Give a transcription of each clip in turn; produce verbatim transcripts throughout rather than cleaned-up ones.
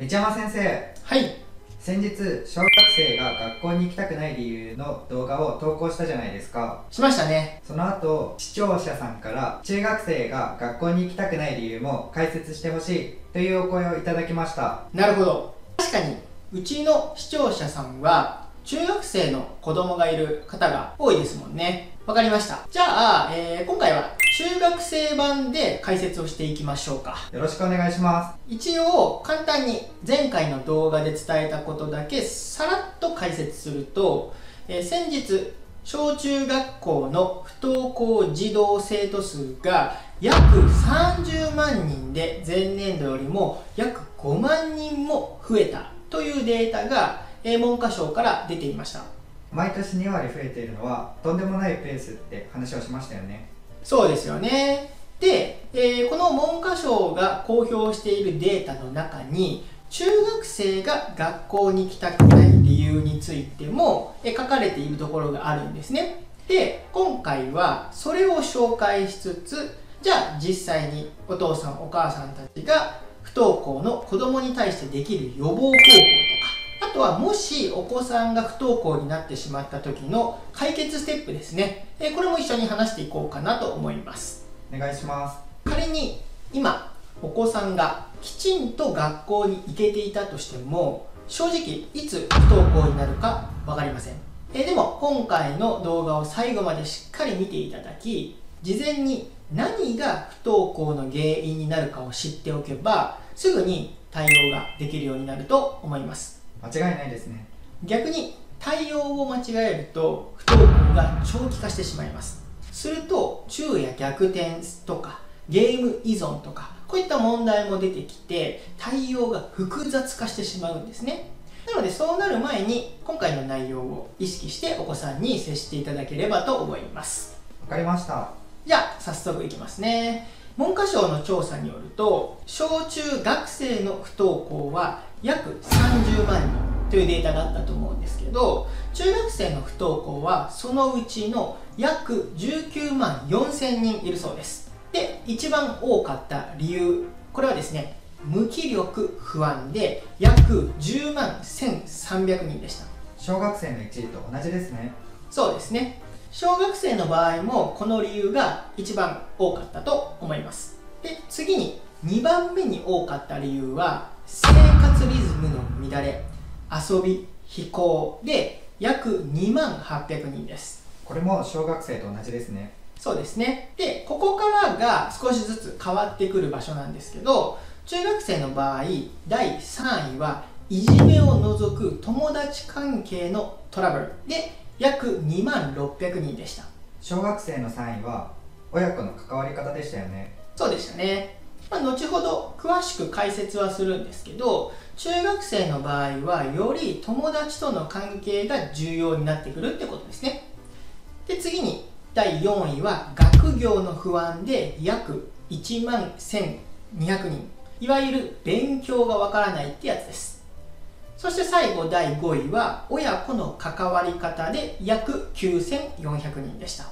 内山先生、はい。先日小学生が学校に行きたくない理由の動画を投稿したじゃないですか。しましたね。その後視聴者さんから中学生が学校に行きたくない理由も解説してほしいというお声をいただきました。なるほど。確かにうちの視聴者さんは中学生の子供がいる方が多いですもんね。わかりました。じゃあ、えー、今回は中学生版で解説をしていきましょうか。よろしくお願いします。一応簡単に前回の動画で伝えたことだけさらっと解説すると、えー、先日小中学校の不登校児童生徒数が約さんじゅうまんにんで前年度よりも約ごまんにんも増えたというデータが文科省から出ていました。毎年にわり増えているのはとんでもないペースって話をしましたよね。そうですよね。で、えー、この文科省が公表しているデータの中に中学生が学校に行きたくない理由についても書かれているところがあるんですね。で、今回はそれを紹介しつつ、じゃあ実際にお父さんお母さんたちが不登校の子供に対してできる予防方法とか、あとはもしお子さんが不登校になってしまった時の解決ステップですね。これも一緒に話していこうかなと思います。お願いします。仮に今お子さんがきちんと学校に行けていたとしても、正直いつ不登校になるか分かりません。でも今回の動画を最後までしっかり見ていただき、事前に何が不登校の原因になるかを知っておけば、すぐに対応ができるようになると思います。間違いないですね。逆に対応を間違えると不登校が長期化してしまいます。すると昼夜逆転とかゲーム依存とか、こういった問題も出てきて対応が複雑化してしまうんですね。なのでそうなる前に今回の内容を意識してお子さんに接していただければと思います。わかりました。じゃあ早速いきますね。文科省の調査によると小中学生の不登校は約さんじゅうまんにんというデータがあったと思うんですけど、中学生の不登校はそのうちの約じゅうきゅうまんよんせんにんいるそうです。で、一番多かった理由、これはですね、無気力不安で約じゅうまんせんさんびゃくにんでした。小学生のいちいと同じですね。そうですね。小学生の場合もこの理由が一番多かったと思います。で、次ににばんめに多かった理由は生活リズムの乱れ、遊び、非行で約にまんはっぴゃくにんです。これも小学生と同じですね。そうですね。で、ここからが少しずつ変わってくる場所なんですけど、中学生の場合だいさんいはいじめを除く友達関係のトラブルで約にまんろっぴゃくにんでした。小学生のさんいは親子の関わり方でしたよね。そうでしたね。まあ、後ほど詳しく解説はするんですけど、中学生の場合はより友達との関係が重要になってくるってことですね。で、次にだいよんいは学業の不安で約いちまんせんにひゃくにん、いわゆる勉強がわからないってやつです。そして最後だいごいは親子の関わり方で約きゅうせんよんひゃくにんでした。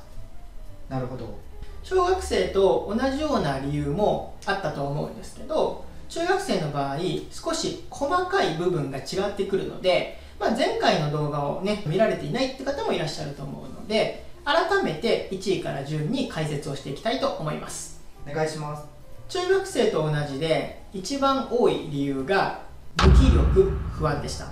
なるほど。小学生と同じような理由もあったと思うんですけど、中学生の場合少し細かい部分が違ってくるので、まあ、前回の動画をね見られていないって方もいらっしゃると思うので、改めていちいから順に解説をしていきたいと思います。お願いします。中学生と同じで一番多い理由が無気力不安でした。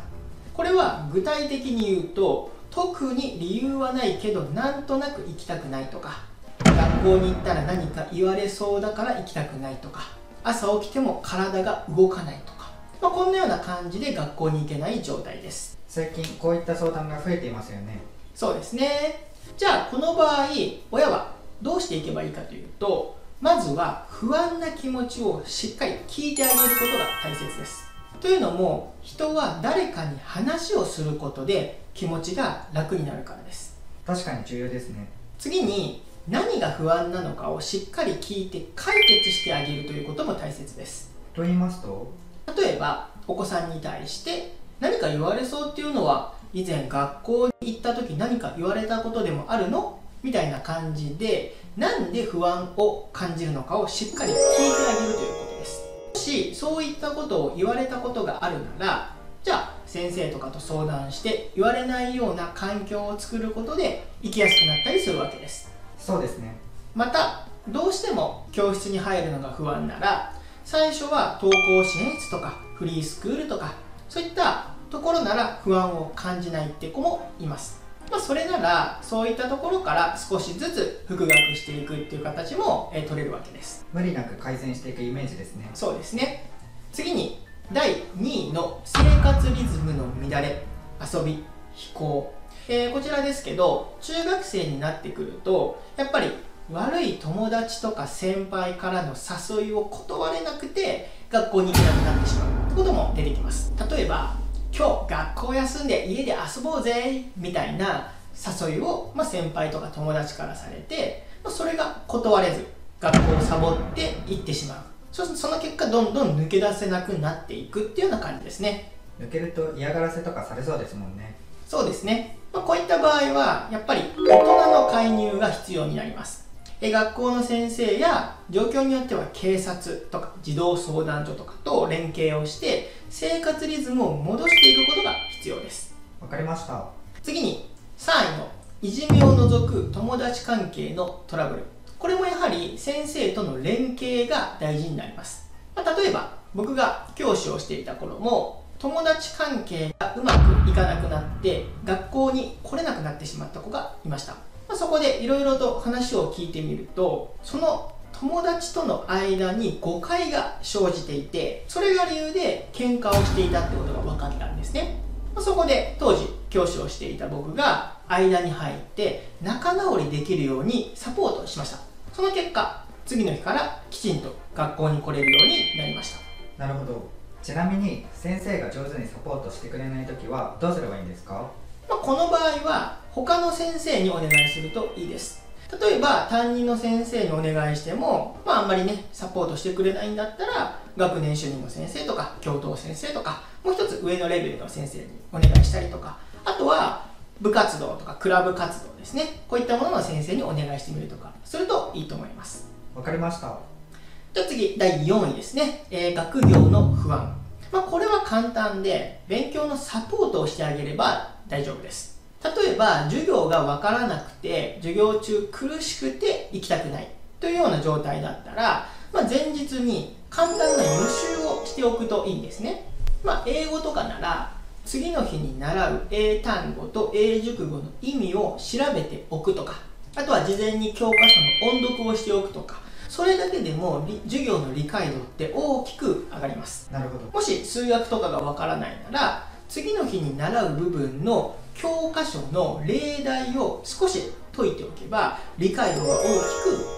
これは具体的に言うと、特に理由はないけどなんとなく行きたくないとか、学校に行ったら何か言われそうだから行きたくないとか、朝起きても体が動かないとか、まあ、こんなような感じで学校に行けない状態です。最近こういった相談が増えていますよね。そうですね。じゃあこの場合親はどうしていけばいいかというと、まずは不安な気持ちをしっかり聞いてあげることが大切です。というのも、人は誰かに話をすることで気持ちが楽になるからです。確かに重要ですね。次に何が不安なのかをしっかり聞いて解決してあげるということも大切です。と言いますと、例えばお子さんに対して何か言われそうっていうのは、以前学校に行った時何か言われたことでもあるのみたいな感じで、なんで不安を感じるのかをしっかり聞いてあげるということです。もしそういったことを言われたことがあるなら、じゃあ先生とかと相談して言われないような環境を作ることで生きやすくなったりするわけです。そうですね。またどうしても教室に入るのが不安なら、最初は登校支援室とかフリースクールとかそういったところなら不安を感じないって子もいます。まあ、それならそういったところから少しずつ復学していくっていう形も、えー、取れるわけです。無理なく改善していくイメージですね。そうですね。次にだいにいの生活リズムの乱れ、遊び、非行、えー、こちらですけど、中学生になってくるとやっぱり悪い友達とか先輩からの誘いを断れなくて学校に行けなくなってしまうってことも出てきます。例えば今日学校休んで家で遊ぼうぜみたいな誘いを、まあ、先輩とか友達からされて、まあ、それが断れず学校をサボって行ってしまう。そうするとその結果どんどん抜け出せなくなっていくっていうような感じですね。抜けると嫌がらせとかされそうですもんね。そうですね。まあ、こういった場合はやっぱり大人の介入が必要になります。学校の先生や状況によっては警察とか児童相談所とかと連携をして生活リズムを戻していくことが必要です。わかりました。次にさんいのいじめを除く友達関係のトラブル、これもやはり先生との連携が大事になります。まあ、例えば僕が教師をしていた頃も友達関係がうまくいかなくなって学校に来れなくなってしまった子がいました。そこでいろいろと話を聞いてみると、その友達との間に誤解が生じていて、それが理由で喧嘩をしていたってことが分かったんですね。そこで当時教師をしていた僕が間に入って仲直りできるようにサポートしました。その結果次の日からきちんと学校に来れるようになりました。なるほど。ちなみに先生が上手にサポートしてくれないときはどうすればいいんですか？まあ、この場合は他の先生にお願いするといいです。例えば担任の先生にお願いしても、まあ、あんまりねサポートしてくれないんだったら学年主任の先生とか教頭先生とかもう一つ上のレベルの先生にお願いしたりとか、あとは部活動とかクラブ活動ですね、こういったものの先生にお願いしてみるとかするといいと思います。わかりました。じゃあ次だいよんいですね、えー、学業の不安。まあ、これは簡単で勉強のサポートをしてあげれば大丈夫です。例えば授業が分からなくて授業中苦しくて行きたくないというような状態だったら、まあ、前日に簡単な予習をしておくといいんですね。まあ、英語とかなら次の日に習う英単語と英熟語の意味を調べておくとか、あとは事前に教科書の音読をしておくとか、それだけでも授業の理解度って大きく上がります。なるほど。もし数学とかが分からないなら次の日に習う部分の教科書の例題を少し解いておけば理解度が大き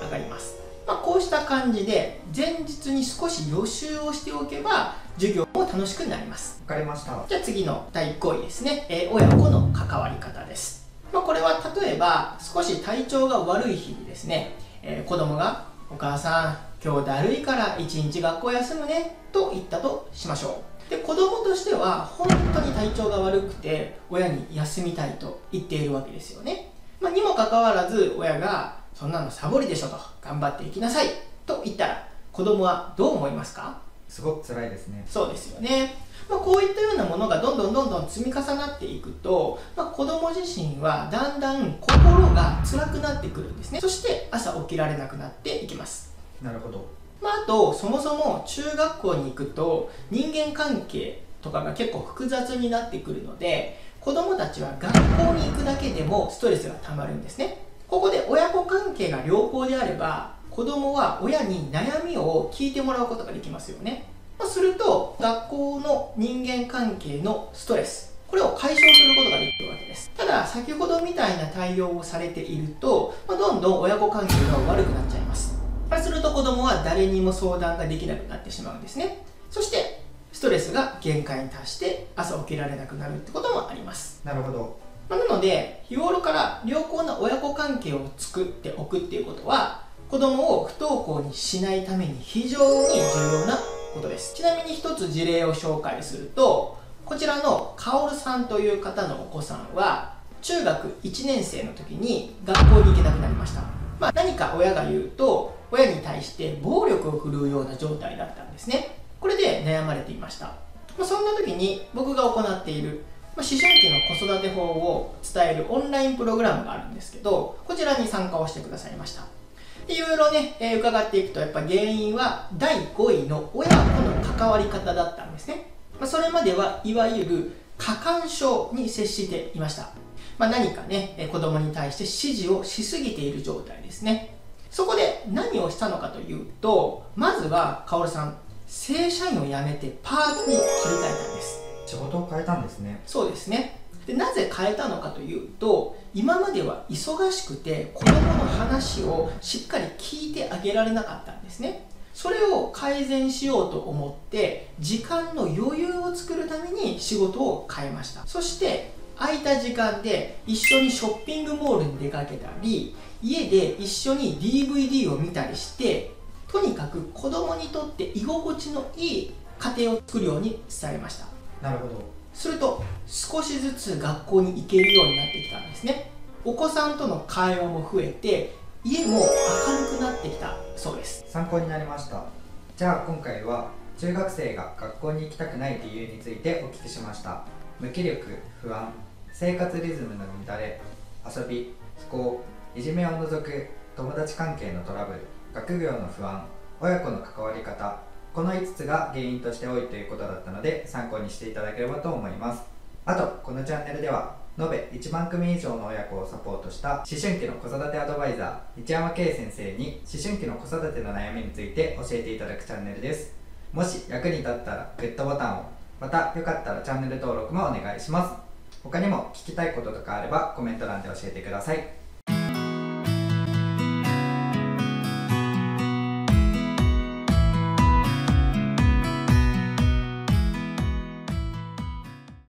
く上がります。まあ、こうした感じで前日に少し予習をしておけば授業も楽しくなります。わかりました。じゃあ次のだいごいですね、えー、親子の関わり方です。まあ、これは例えば少し体調が悪い日にですね、えー、子供が「お母さん今日だるいから一日学校休むね」と言ったとしましょう。で子供としては本当に体調が悪くて親に休みたいと言っているわけですよね。まあ、にもかかわらず親が「そんなのサボりでしょ」と「頑張っていきなさい」と言ったら子供はどう思いますか？すごく辛いですね。そうですよね。まあ、こういったようなものがどんどんどんどん積み重なっていくと、まあ、子供自身はだんだん心が辛くなってくるんですね。そして朝起きられなくなっていきます。なるほど。まあ、あとそもそも中学校に行くと人間関係とかが結構複雑になってくるので、子どもたちは学校に行くだけでもストレスがたまるんですね。ここで親子関係が良好であれば子どもは親に悩みを聞いてもらうことができますよね。すると学校の人間関係のストレス、これを解消することができるわけです。ただ先ほどみたいな対応をされていると、まあ、どんどん親子関係が悪くなっちゃいます。そうすると子どもは誰にも相談ができなくなってしまうんですね。そしてストレスが限界に達して朝起きられなくなるってこともあります。なるほど。なので日頃から良好な親子関係を作っておくっていうことは子どもを不登校にしないために非常に重要なことです。ちなみに一つ事例を紹介すると、こちらのカオルさんという方のお子さんは中学いちねん生の時に学校に行けなくなりました。まあ、何か親が言うと親に対して暴力を振るうような状態だったんですね。これで悩まれていました。まあ、そんな時に僕が行っている、まあ、思春期の子育て法を伝えるオンラインプログラムがあるんですけど、こちらに参加をしてくださいました。でいろいろね、えー、伺っていくと、やっぱ原因はだいごいの親との関わり方だったんですね。まあ、それまではいわゆる過干渉に接していました。まあ、何かね、子供に対して指示をしすぎている状態ですね。そこで何をしたのかというと、まずはカオルさん、正社員を辞めてパートに切り替えたんです。仕事を変えたんですね。そうですね。でなぜ変えたのかというと、今までは忙しくて子供の話をしっかり聞いてあげられなかったんですね。それを改善しようと思って、時間の余裕を作るために仕事を変えました。そして空いた時間で一緒にショッピングモールに出かけたり、家で一緒に ディーブイディー を見たりして、とにかく子供にとって居心地のいい家庭を作るように伝えました。なるほど。すると少しずつ学校に行けるようになってきたんですね。お子さんとの会話も増えて、家も明るくなってきたそうです。参考になりました。じゃあ今回は中学生が学校に行きたくない理由についてお聞きしました。無気力、不安、生活リズムの乱れ、遊び、不幸、いじめを除く友達関係のトラブル、学業の不安、親子の関わり方、このいつつが原因として多いということだったので、参考にしていただければと思います。あと、このチャンネルでは延べいちまんくみ以上の親子をサポートした思春期の子育てアドバイザー一山圭先生に思春期の子育ての悩みについて教えていただくチャンネルです。もし役に立ったらグッドボタンを、またよかったらチャンネル登録もお願いします。他にも聞きたいこととかあればコメント欄で教えてください。